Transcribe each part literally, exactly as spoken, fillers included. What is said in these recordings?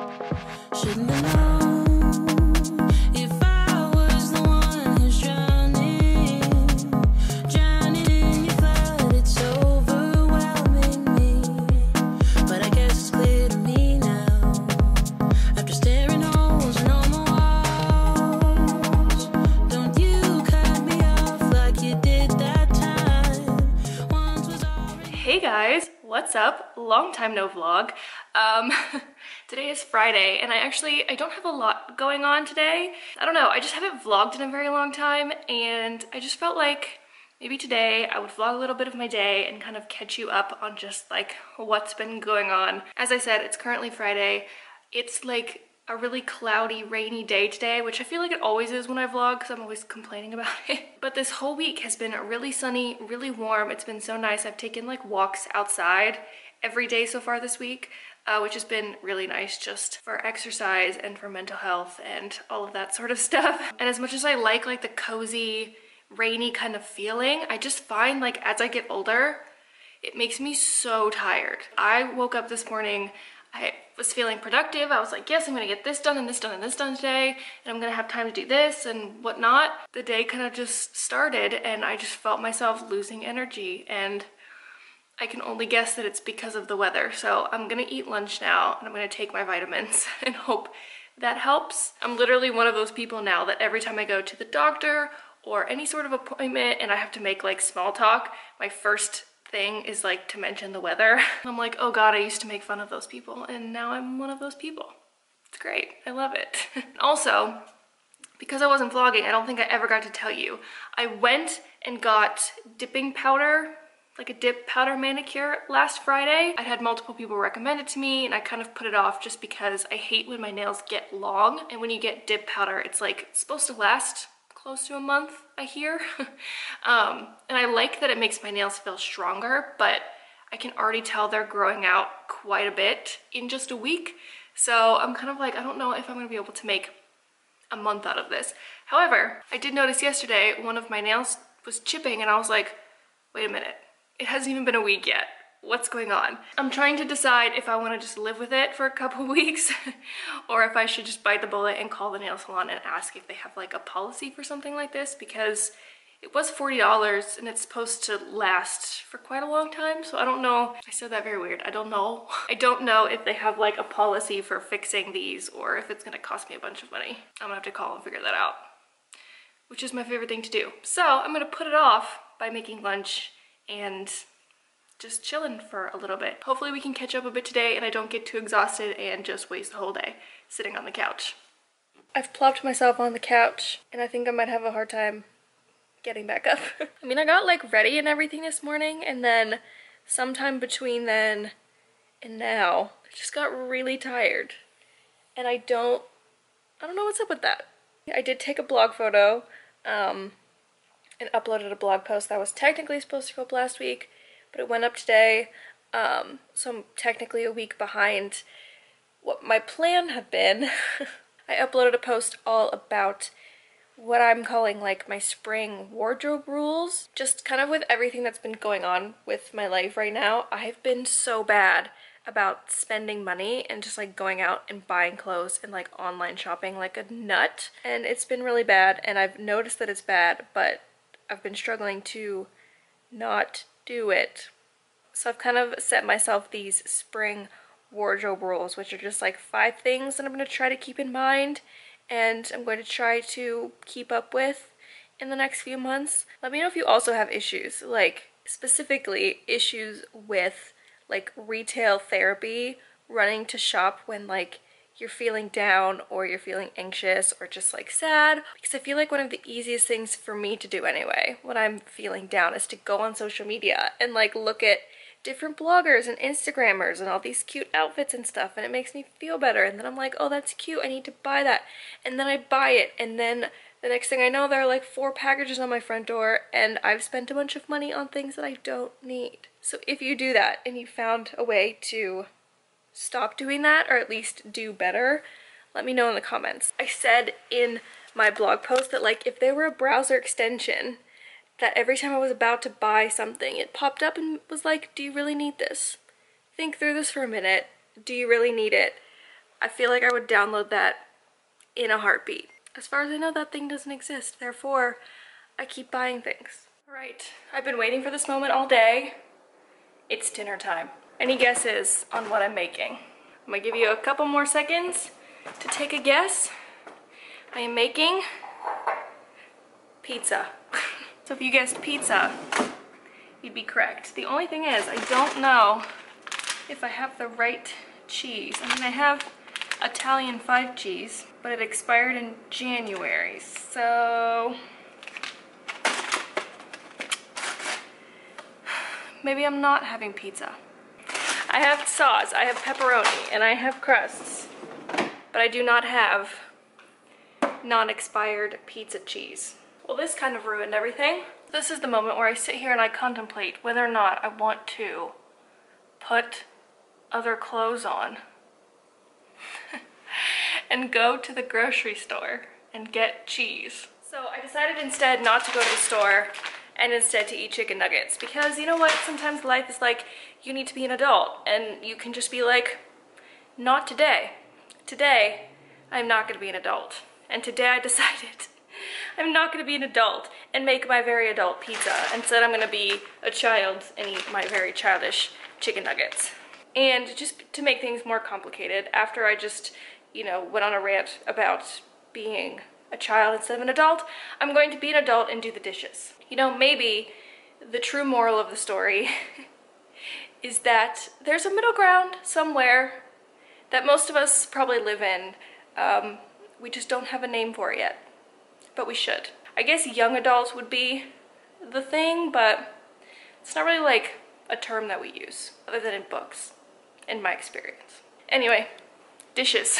Shouldn't have known if I was the one who's drowning, drowning in your flood. It's overwhelming me, but I guess it's clear to me now. After staring holes in all my walls, don't you cut me off like you did that time. Once was already. Hey guys, what's up? Long time no vlog. Um. Today is Friday, and I actually, I don't have a lot going on today. I don't know, I just haven't vlogged in a very long time, and I just felt like maybe today I would vlog a little bit of my day and kind of catch you up on just like what's been going on. As I said, it's currently Friday. It's like a really cloudy, rainy day today, which I feel like it always is when I vlog because I'm always complaining about it. But this whole week has been really sunny, really warm. It's been so nice. I've taken like walks outside every day so far this week. Uh, which has been really nice just for exercise and for mental health and all of that sort of stuff. And as much as I like like the cozy, rainy kind of feeling, I just find like as I get older, it makes me so tired. I woke up this morning, I was feeling productive. I was like, yes, I'm gonna get this done and this done and this done today, and I'm gonna have time to do this and whatnot. The day kind of just started and I just felt myself losing energy, and I can only guess that it's because of the weather. So I'm gonna eat lunch now and I'm gonna take my vitamins and hope that helps. I'm literally one of those people now that every time I go to the doctor or any sort of appointment and I have to make like small talk, my first thing is like to mention the weather. I'm like, oh God, I used to make fun of those people and now I'm one of those people. It's great, I love it. Also, because I wasn't vlogging, I don't think I ever got to tell you. I went and got dipping powder, like a dip powder manicure last Friday. I'd had multiple people recommend it to me and I kind of put it off just because I hate when my nails get long, and when you get dip powder, it's like it's supposed to last close to a month, I hear. um, and I like that it makes my nails feel stronger, but I can already tell they're growing out quite a bit in just a week. So I'm kind of like, I don't know if I'm gonna be able to make a month out of this. However, I did notice yesterday one of my nails was chipping and I was like, wait a minute. It hasn't even been a week yet. What's going on? I'm trying to decide if I want to just live with it for a couple weeks or if I should just bite the bullet and call the nail salon and ask if they have like a policy for something like this, because it was forty dollars and it's supposed to last for quite a long time. So I don't know. I said that very weird. I don't know. I don't know if they have like a policy for fixing these or if it's going to cost me a bunch of money. I'm gonna have to call and figure that out, which is my favorite thing to do. So I'm gonna put it off by making lunch and just chilling for a little bit. Hopefully we can catch up a bit today and I don't get too exhausted and just waste the whole day sitting on the couch. I've plopped myself on the couch and I think I might have a hard time getting back up. I mean, I got like ready and everything this morning, and then sometime between then and now, I just got really tired. And I don't, I don't know what's up with that. I did take a blog photo. Um, and uploaded a blog post that was technically supposed to go up last week, but it went up today, um, so I'm technically a week behind what my plan had been. I uploaded a post all about what I'm calling like my spring wardrobe rules. Just kind of with everything that's been going on with my life right now, I've been so bad about spending money and just like going out and buying clothes and like online shopping like a nut. And it's been really bad, and I've noticed that it's bad, but I've been struggling to not do it. So I've kind of set myself these spring wardrobe rules, which are just like five things that I'm going to try to keep in mind and I'm going to try to keep up with in the next few months. Let me know if you also have issues, like specifically issues with like retail therapy, running to shop when like you're feeling down or you're feeling anxious or just like sad, because I feel like one of the easiest things for me to do anyway when I'm feeling down is to go on social media and like look at different bloggers and Instagrammers and all these cute outfits and stuff, and it makes me feel better, and then I'm like, oh, that's cute, I need to buy that, and then I buy it, and then the next thing I know there are like four packages on my front door and I've spent a bunch of money on things that I don't need. So if you do that and you found a way to stop doing that, or at least do better, let me know in the comments. I said in my blog post that like if there were a browser extension that every time I was about to buy something it popped up and was like, do you really need this? Think through this for a minute. Do you really need it? I feel like I would download that in a heartbeat. As far as I know, that thing doesn't exist, therefore I keep buying things. All right, I've been waiting for this moment all day. It's dinner time. Any guesses on what I'm making? I'm gonna give you a couple more seconds to take a guess. I am making pizza. So if you guessed pizza, you'd be correct. The only thing is, I don't know if I have the right cheese. I mean, I have Italian five cheese, but it expired in January, so maybe I'm not having pizza. I have sauce, I have pepperoni, and I have crusts, but I do not have non-expired pizza cheese. Well, this kind of ruined everything. This is the moment where I sit here and I contemplate whether or not I want to put other clothes on and go to the grocery store and get cheese. So I decided instead not to go to the store and instead to eat chicken nuggets, because you know what, sometimes life is like, you need to be an adult and you can just be like, not today. Today, I'm not gonna be an adult. And today I decided I'm not gonna be an adult and make my very adult pizza. Instead, I'm gonna be a child and eat my very childish chicken nuggets. And just to make things more complicated, after I just, you know, went on a rant about being a child instead of an adult, I'm going to be an adult and do the dishes. You know, maybe the true moral of the story is that there's a middle ground somewhere that most of us probably live in. Um, we just don't have a name for it yet, but we should. I guess young adults would be the thing, but it's not really like a term that we use, other than in books, in my experience. Anyway, dishes.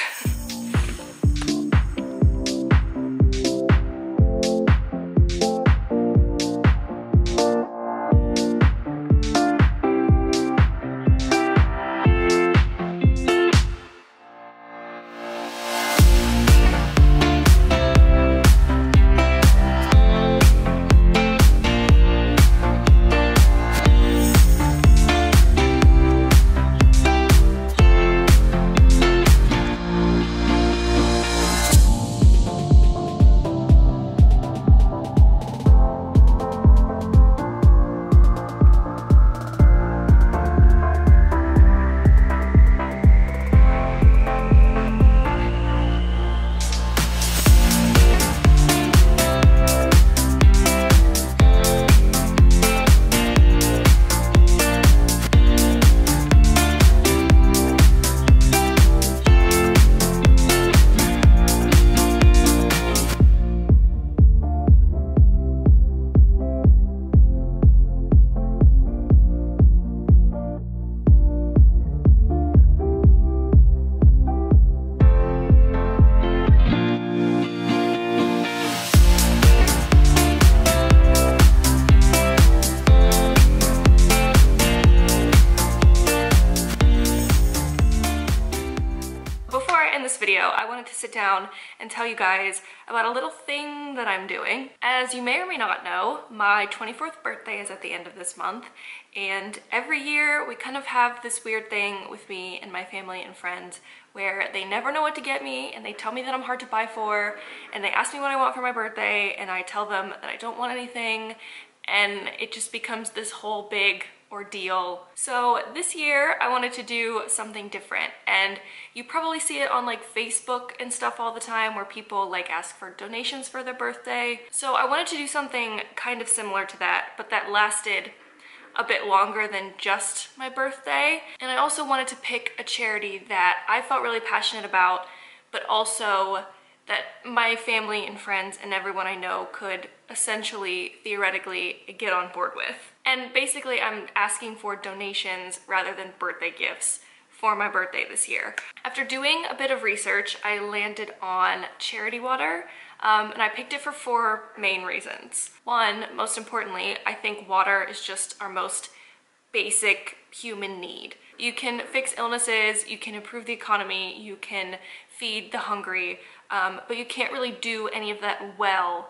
Down and tell you guys about a little thing that I'm doing. As you may or may not know, my twenty-fourth birthday is at the end of this month, and every year we kind of have this weird thing with me and my family and friends where they never know what to get me, and they tell me that I'm hard to buy for, and they ask me what I want for my birthday, and I tell them that I don't want anything, and it just becomes this whole big ordeal. So this year I wanted to do something different, and you probably see it on like Facebook and stuff all the time where people like ask for donations for their birthday. So I wanted to do something kind of similar to that, but that lasted a bit longer than just my birthday. And I also wanted to pick a charity that I felt really passionate about, but also that my family and friends and everyone I know could essentially, theoretically, get on board with. And basically I'm asking for donations rather than birthday gifts for my birthday this year. After doing a bit of research, I landed on Charity Water, um, and I picked it for four main reasons. One, most importantly, I think water is just our most basic human need. You can fix illnesses, you can improve the economy, you can feed the hungry, um, but you can't really do any of that well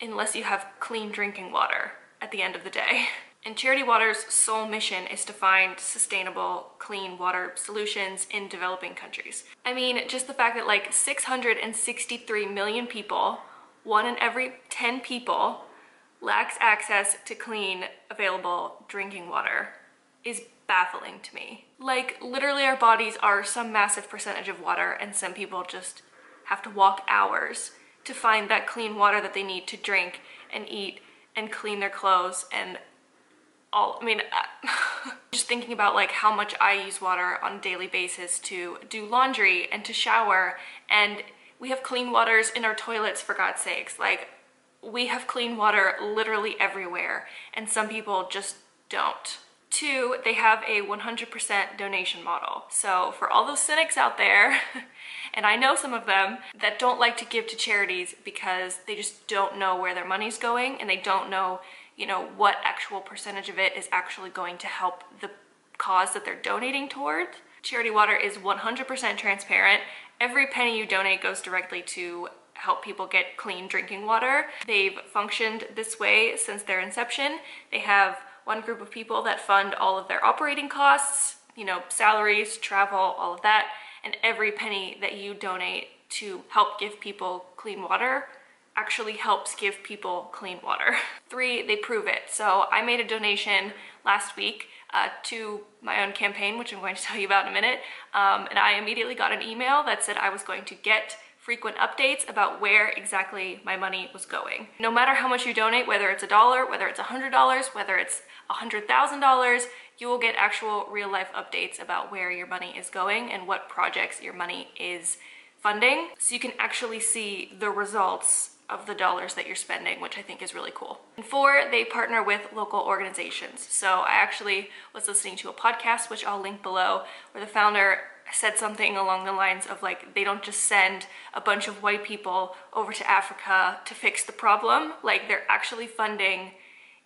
unless you have clean drinking water at the end of the day. And Charity Water's sole mission is to find sustainable, clean water solutions in developing countries. I mean, just the fact that like six hundred sixty-three million people, one in every ten people, lacks access to clean, available drinking water is baffling to me. Like, literally our bodies are some massive percentage of water, and some people just have to walk hours to find that clean water that they need to drink and eat and clean their clothes and all. I mean, just thinking about like how much I use water on a daily basis to do laundry and to shower, and we have clean waters in our toilets, for God's sakes. Like, we have clean water literally everywhere, and some people just don't. Two, they have a one hundred percent donation model. So for all those cynics out there, and I know some of them, that don't like to give to charities because they just don't know where their money's going, and they don't know, you know, what actual percentage of it is actually going to help the cause that they're donating toward. Charity Water is one hundred percent transparent. Every penny you donate goes directly to help people get clean drinking water. They've functioned this way since their inception. They have one group of people that fund all of their operating costs, you know, salaries, travel, all of that, and every penny that you donate to help give people clean water actually helps give people clean water. Three, they prove it. So I made a donation last week uh, to my own campaign, which I'm going to tell you about in a minute, um, and I immediately got an email that said I was going to get frequent updates about where exactly my money was going. No matter how much you donate, whether it's a dollar, whether it's a hundred dollars, whether it's a hundred thousand dollars, you will get actual real life updates about where your money is going and what projects your money is funding. So you can actually see the results of the dollars that you're spending, which I think is really cool. And four, they partner with local organizations. So I actually was listening to a podcast, which I'll link below, where the founder said something along the lines of like, they don't just send a bunch of white people over to Africa to fix the problem. Like, they're actually funding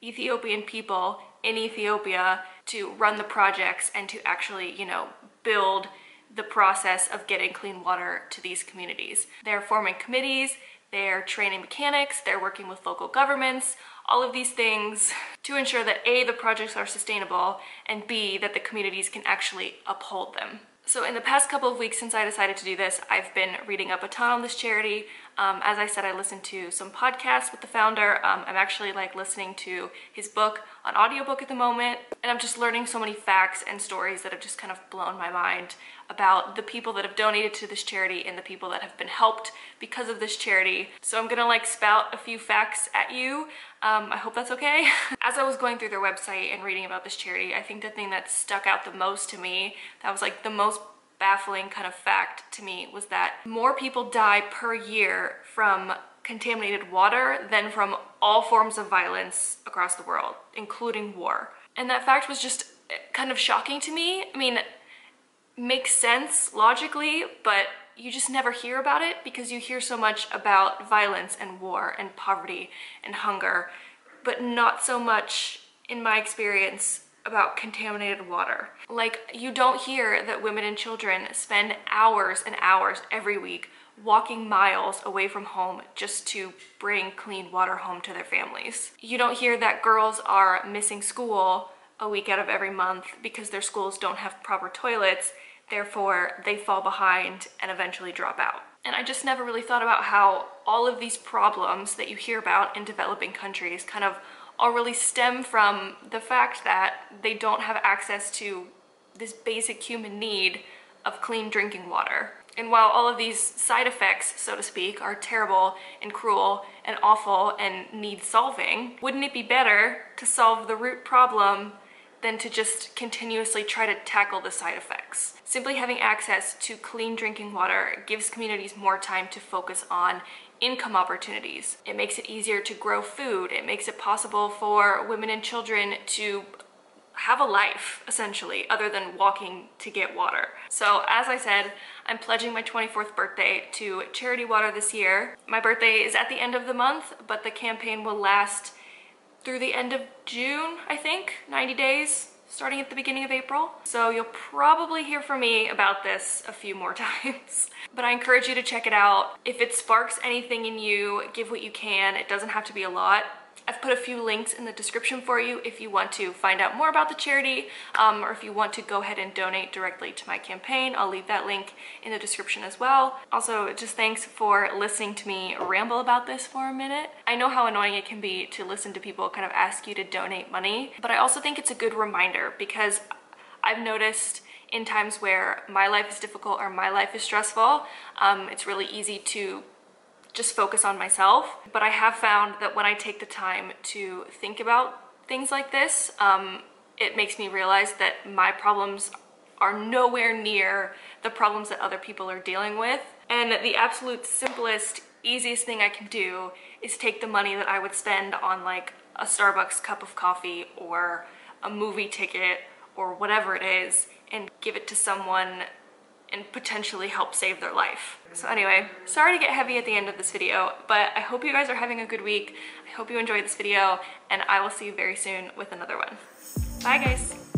Ethiopian people in Ethiopia to run the projects and to actually, you know, build the process of getting clean water to these communities. They're forming committees, they're training mechanics, they're working with local governments, all of these things to ensure that A, the projects are sustainable, and B, that the communities can actually uphold them. So in the past couple of weeks since I decided to do this, I've been reading up a ton on this charity. Um, as I said, I listened to some podcasts with the founder. Um, I'm actually like listening to his book on audiobook at the moment, and I'm just learning so many facts and stories that have just kind of blown my mind about the people that have donated to this charity and the people that have been helped because of this charity. So I'm gonna like spout a few facts at you. Um, I hope that's okay. As I was going through their website and reading about this charity, I think the thing that stuck out the most to me, that was like the most baffling kind of fact to me, was that more people die per year from contaminated water than from all forms of violence across the world, including war. And that fact was just kind of shocking to me. I mean, makes sense logically, but you just never hear about it because you hear so much about violence and war and poverty and hunger, but not so much, in my experience, about contaminated water. Like, you don't hear that women and children spend hours and hours every week walking miles away from home just to bring clean water home to their families. You don't hear that girls are missing school a week out of every month because their schools don't have proper toilets, therefore they fall behind and eventually drop out. And I just never really thought about how all of these problems that you hear about in developing countries kind of all really stem from the fact that they don't have access to this basic human need of clean drinking water. And while all of these side effects, so to speak, are terrible and cruel and awful and need solving, wouldn't it be better to solve the root problem than to just continuously try to tackle the side effects? Simply having access to clean drinking water gives communities more time to focus on income opportunities. It makes it easier to grow food. It makes it possible for women and children to have a life, essentially, other than walking to get water. So as I said, I'm pledging my twenty-fourth birthday to Charity Water this year. My birthday is at the end of the month, but the campaign will last through the end of June, I think, ninety days, starting at the beginning of April. So you'll probably hear from me about this a few more times, but I encourage you to check it out. If it sparks anything in you, give what you can. It doesn't have to be a lot. I've put a few links in the description for you if you want to find out more about the charity, um, or if you want to go ahead and donate directly to my campaign. I'll leave that link in the description as well. Also, just thanks for listening to me ramble about this for a minute. I know how annoying it can be to listen to people kind of ask you to donate money, but I also think it's a good reminder, because I've noticed in times where my life is difficult or my life is stressful, um, it's really easy to just focus on myself. But I have found that when I take the time to think about things like this, um, it makes me realize that my problems are nowhere near the problems that other people are dealing with. And the absolute simplest, easiest thing I can do is take the money that I would spend on like a Starbucks cup of coffee or a movie ticket or whatever it is, and give it to someone and potentially help save their life. So anyway, sorry to get heavy at the end of this video, but I hope you guys are having a good week. I hope you enjoyed this video, and I will see you very soon with another one. Bye guys.